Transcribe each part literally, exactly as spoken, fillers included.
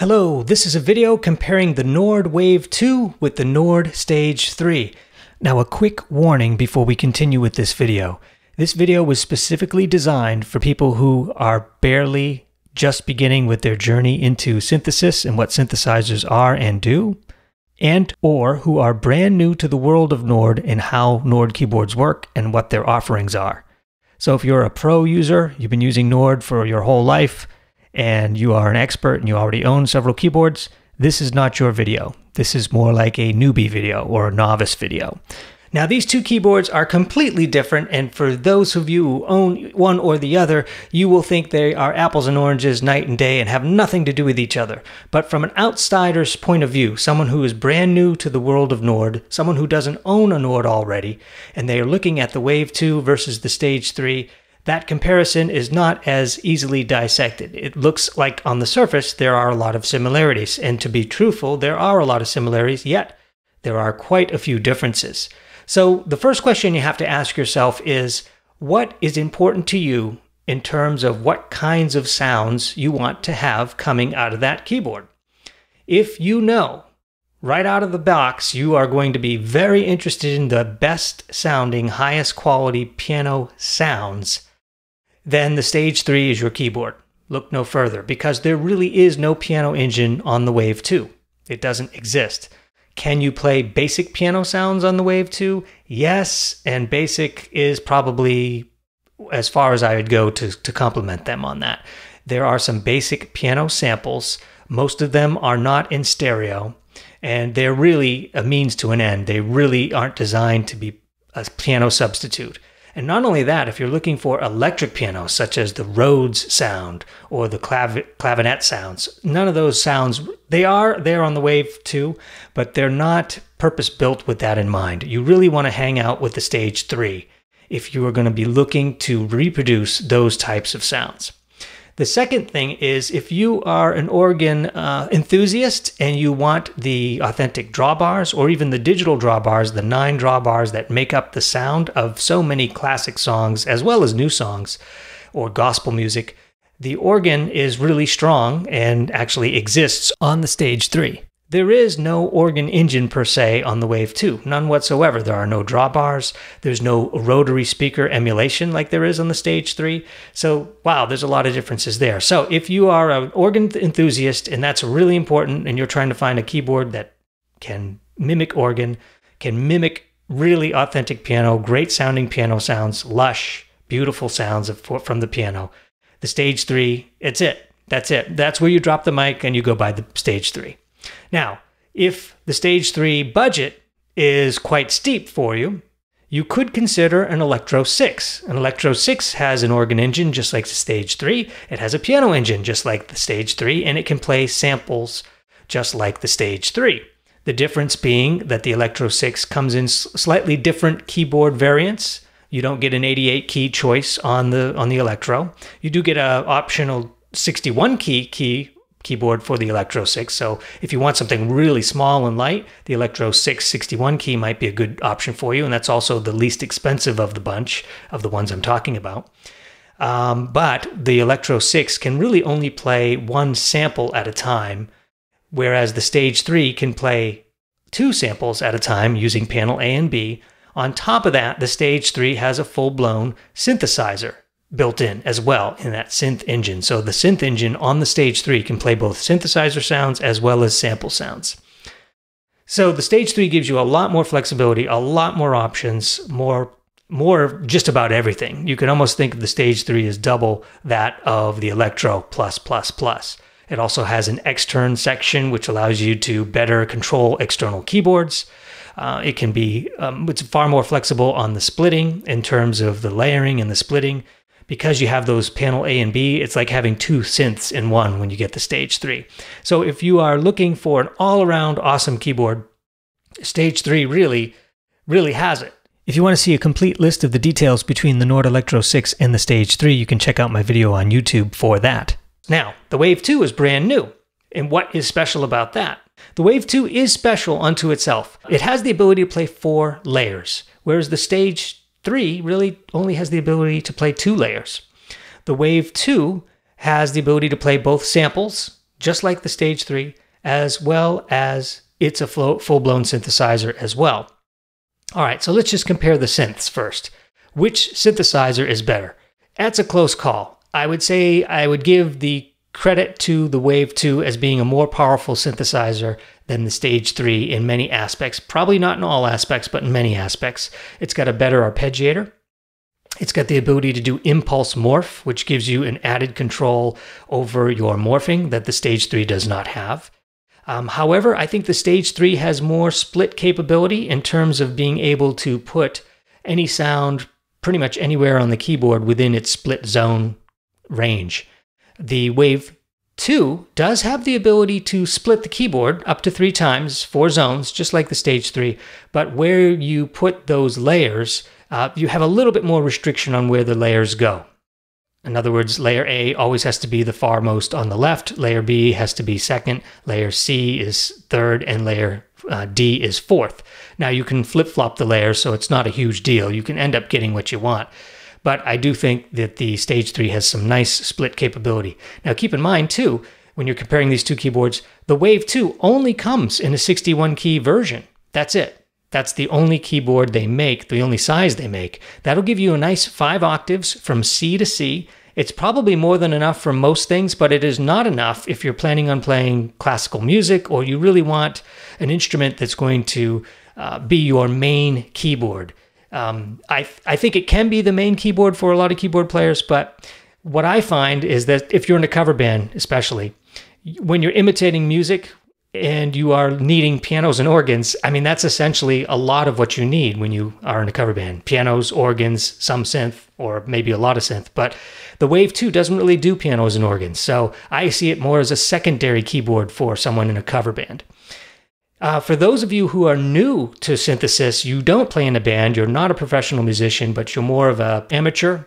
Hello, this is a video comparing the Nord Wave two with the Nord Stage three. Now, a quick warning before we continue with this video. This video was specifically designed for people who are barely just beginning with their journey into synthesis and what synthesizers are and do, and or who are brand new to the world of Nord and how Nord keyboards work and what their offerings are. So if you're a pro user, you've been using Nord for your whole life, and you are an expert and you already own several keyboards, this is not your video. This is more like a newbie video or a novice video. Now, these two keyboards are completely different, and for those of you who own one or the other, you will think they are apples and oranges, night and day, and have nothing to do with each other. But from an outsider's point of view, someone who is brand new to the world of Nord, someone who doesn't own a Nord already, and they are looking at the Wave two versus the Stage three, that comparison is not as easily dissected. It looks like on the surface there are a lot of similarities, and to be truthful, there are a lot of similarities, yet there are quite a few differences. So the first question you have to ask yourself is, what is important to you in terms of what kinds of sounds you want to have coming out of that keyboard? If you know right out of the box, you are going to be very interested in the best sounding, highest quality piano sounds, then the Stage three is your keyboard. Look no further, because there really is no piano engine on the Wave two. It doesn't exist. Can you play basic piano sounds on the Wave two? Yes, and basic is probably as far as I would go to, to compliment them on that. There are some basic piano samples. Most of them are not in stereo, and they're really a means to an end. They really aren't designed to be a piano substitute. And not only that, if you're looking for electric pianos, such as the Rhodes sound or the clav clavinet sounds, none of those sounds, they are there on the Wave two, but they're not purpose-built with that in mind. You really want to hang out with the Stage three if you are going to be looking to reproduce those types of sounds. The second thing is, if you are an organ uh, enthusiast and you want the authentic drawbars, or even the digital drawbars, the nine drawbars that make up the sound of so many classic songs as well as new songs or gospel music, the organ is really strong and actually exists on the Stage three. There is no organ engine per se on the Wave two, none whatsoever. There are no drawbars, there's no rotary speaker emulation like there is on the Stage three. So, wow, there's a lot of differences there. So if you are an organ enthusiast, and that's really important, and you're trying to find a keyboard that can mimic organ, can mimic really authentic piano, great sounding piano sounds, lush, beautiful sounds from the piano, the Stage three, it's it. That's it. That's where you drop the mic and you go buy the Stage three. Now, if the Stage three budget is quite steep for you, you could consider an Electro six. An Electro six has an organ engine just like the Stage three, it has a piano engine just like the Stage three, and it can play samples just like the Stage three. The difference being that the Electro six comes in slightly different keyboard variants. You don't get an eighty-eight key choice on the on the Electro. You do get an optional sixty-one key key keyboard for the Electro six. So if you want something really small and light, the Electro six sixty-one key might be a good option for you. And that's also the least expensive of the bunch of the ones I'm talking about. Um, but the Electro six can really only play one sample at a time, whereas the Stage three can play two samples at a time using panel A and B. On top of that, the Stage three has a full-blown synthesizer built in as well in that synth engine. So the synth engine on the Stage three can play both synthesizer sounds as well as sample sounds. So the Stage three gives you a lot more flexibility, a lot more options, more, more just about everything. You can almost think of the Stage three as double that of the Electro plus plus plus. It also has an extern section, which allows you to better control external keyboards. Uh, it can be, um, it's far more flexible on the splitting in terms of the layering and the splitting. Because you have those panel A and B, it's like having two synths in one when you get the Stage three. So if you are looking for an all-around awesome keyboard, Stage three really, really has it. If you want to see a complete list of the details between the Nord Electro six and the Stage three, you can check out my video on YouTube for that. Now, the Wave two is brand new. And what is special about that? The Wave two is special unto itself. It has the ability to play four layers, whereas the Stage three really only has the ability to play two layers. The Wave two has the ability to play both samples, just like the Stage three, as well as it's a full-blown synthesizer as well. All right, so let's just compare the synths first. Which synthesizer is better? That's a close call. I would say I would give the credit to the Wave two as being a more powerful synthesizer than the Stage three in many aspects. Probably not in all aspects, but in many aspects. It's got a better arpeggiator. It's got the ability to do impulse morph, which gives you an added control over your morphing that the Stage three does not have. Um, however, I think the Stage three has more split capability in terms of being able to put any sound pretty much anywhere on the keyboard within its split zone range. The Wave two does have the ability to split the keyboard up to three times, four zones, just like the Stage three, but where you put those layers, uh, you have a little bit more restriction on where the layers go. In other words, layer A always has to be the farmost on the left, layer B has to be second, layer C is third, and layer uh, D is fourth. Now you can flip-flop the layers, so it's not a huge deal. You can end up getting what you want. But I do think that the Stage three has some nice split capability. Now keep in mind too, when you're comparing these two keyboards, the Wave two only comes in a sixty-one key version. That's it. That's the only keyboard they make, the only size they make. That'll give you a nice five octaves from C to C. It's probably more than enough for most things, but it is not enough if you're planning on playing classical music or you really want an instrument that's going to uh, be your main keyboard. Um, I, th I think it can be the main keyboard for a lot of keyboard players, but what I find is that if you're in a cover band, especially, when you're imitating music and you are needing pianos and organs, I mean, that's essentially a lot of what you need when you are in a cover band. Pianos, organs, some synth, or maybe a lot of synth, but the Wave two doesn't really do pianos and organs, so I see it more as a secondary keyboard for someone in a cover band. Uh, for those of you who are new to synthesis, you don't play in a band, you're not a professional musician, but you're more of an amateur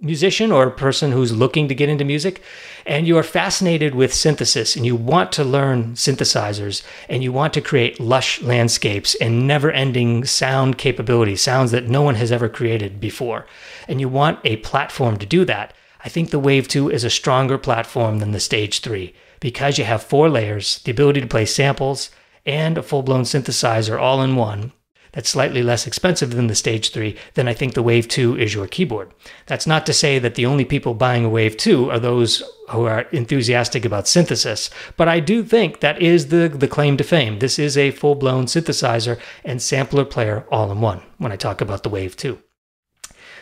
musician or a person who's looking to get into music, and you are fascinated with synthesis, and you want to learn synthesizers, and you want to create lush landscapes and never-ending sound capability, sounds that no one has ever created before, and you want a platform to do that. I think the Wave two is a stronger platform than the Stage three, because you have four layers, the ability to play samples, and a full-blown synthesizer all in one that's slightly less expensive than the Stage three, then I think the Wave two is your keyboard. That's not to say that the only people buying a Wave two are those who are enthusiastic about synthesis, but I do think that is the, the claim to fame. This is a full-blown synthesizer and sampler player all in one when I talk about the Wave two.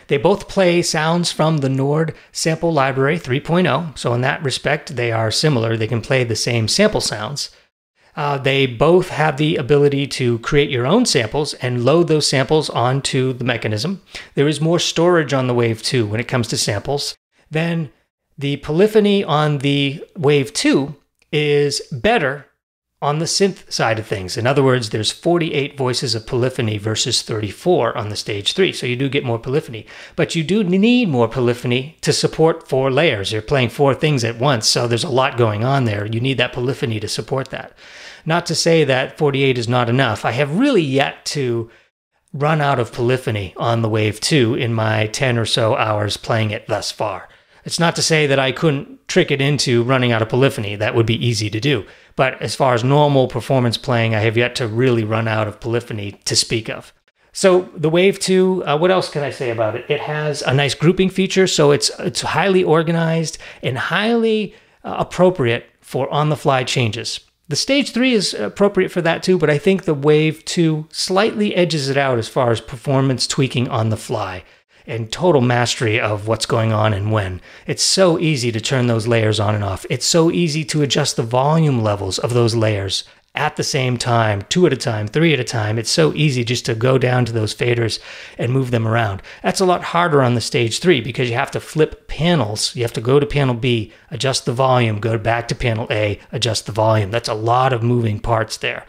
They both play sounds from the Nord Sample Library three point oh, so in that respect they are similar. They can play the same sample sounds. Uh, they both have the ability to create your own samples and load those samples onto the mechanism. There is more storage on the Wave two when it comes to samples. Then the polyphony on the Wave two is better on the synth side of things. In other words, there's forty-eight voices of polyphony versus thirty-four on the Stage three, so you do get more polyphony. But you do need more polyphony to support four layers. You're playing four things at once, so there's a lot going on there. You need that polyphony to support that. Not to say that forty-eight is not enough. I have really yet to run out of polyphony on the Wave two in my ten or so hours playing it thus far. It's not to say that I couldn't trick it into running out of polyphony. That would be easy to do. But as far as normal performance playing, I have yet to really run out of polyphony to speak of. So the Wave two, uh, what else can I say about it? It has a nice grouping feature, so it's, it's highly organized and highly uh, appropriate for on-the-fly changes. The Stage three is appropriate for that too, but I think the Wave two slightly edges it out as far as performance tweaking on the fly and total mastery of what's going on and when. It's so easy to turn those layers on and off. It's so easy to adjust the volume levels of those layers at the same time, two at a time, three at a time. It's so easy just to go down to those faders and move them around. That's a lot harder on the Stage three because you have to flip panels. You have to go to panel B, adjust the volume, go back to panel A, adjust the volume. That's a lot of moving parts there.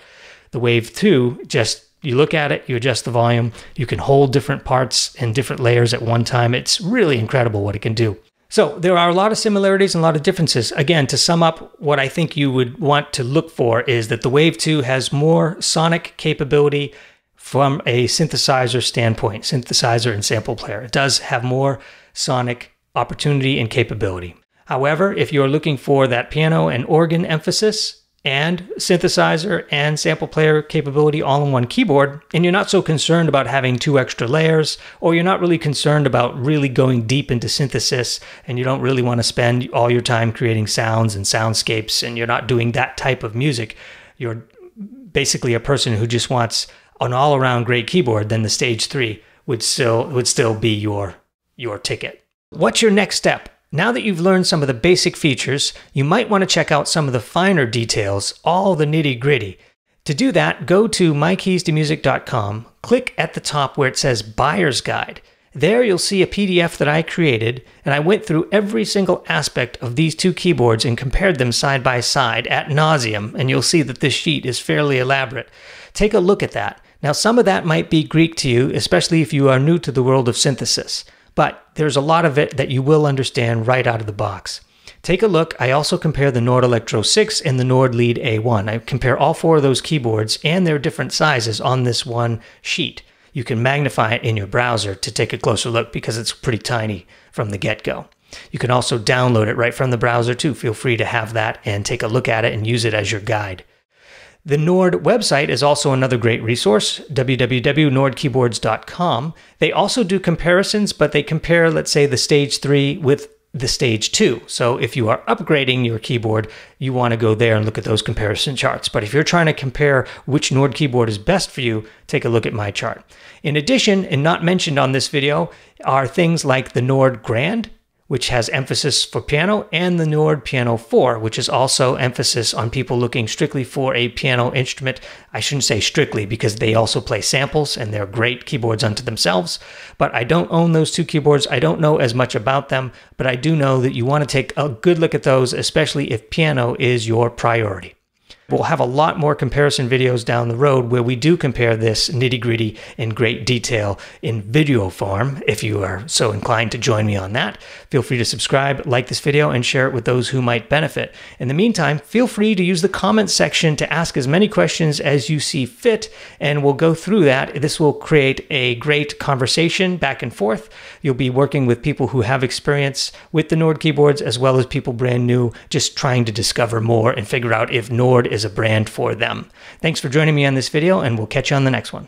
The Wave two just you look at it, you adjust the volume, you can hold different parts and different layers at one time. It's really incredible what it can do. So there are a lot of similarities and a lot of differences. Again, to sum up, what I think you would want to look for is that the Wave two has more sonic capability from a synthesizer standpoint, synthesizer and sample player. It does have more sonic opportunity and capability. However, if you're looking for that piano and organ emphasis and synthesizer and sample player capability all in one keyboard, and you're not so concerned about having two extra layers, or you're not really concerned about really going deep into synthesis, and you don't really want to spend all your time creating sounds and soundscapes, and you're not doing that type of music, you're basically a person who just wants an all-around great keyboard, then the Stage three would still would still be your your ticket. What's your next step? Now that you've learned some of the basic features, you might want to check out some of the finer details, all the nitty-gritty. To do that, go to my keys to music dot com, click at the top where it says Buyer's Guide. There you'll see a P D F that I created, and I went through every single aspect of these two keyboards and compared them side by side ad nauseum, and you'll see that this sheet is fairly elaborate. Take a look at that. Now, some of that might be Greek to you, especially if you are new to the world of synthesis, but there's a lot of it that you will understand right out of the box. Take a look. I also compare the Nord Electro six and the Nord Lead A one. I compare all four of those keyboards and their different sizes on this one sheet. You can magnify it in your browser to take a closer look because it's pretty tiny from the get-go. You can also download it right from the browser too. Feel free to have that and take a look at it and use it as your guide. The Nord website is also another great resource, w w w dot nord keyboards dot com. They also do comparisons, but they compare, let's say, the Stage three with the Stage two. So if you are upgrading your keyboard, you want to go there and look at those comparison charts. But if you're trying to compare which Nord keyboard is best for you, take a look at my chart. In addition, and not mentioned on this video, are things like the Nord Grand, which has emphasis for piano, and the Nord Piano four, which is also emphasis on people looking strictly for a piano instrument. I shouldn't say strictly because they also play samples and they're great keyboards unto themselves, but I don't own those two keyboards. I don't know as much about them, but I do know that you want to take a good look at those, especially if piano is your priority. We'll have a lot more comparison videos down the road where we do compare this nitty-gritty in great detail in video form. If you are so inclined to join me on that, feel free to subscribe, like this video, and share it with those who might benefit. In the meantime, feel free to use the comments section to ask as many questions as you see fit, and we'll go through that. This will create a great conversation back and forth. You'll be working with people who have experience with the Nord keyboards, as well as people brand new, just trying to discover more and figure out if Nord is is a brand for them. Thanks for joining me on this video, and we'll catch you on the next one.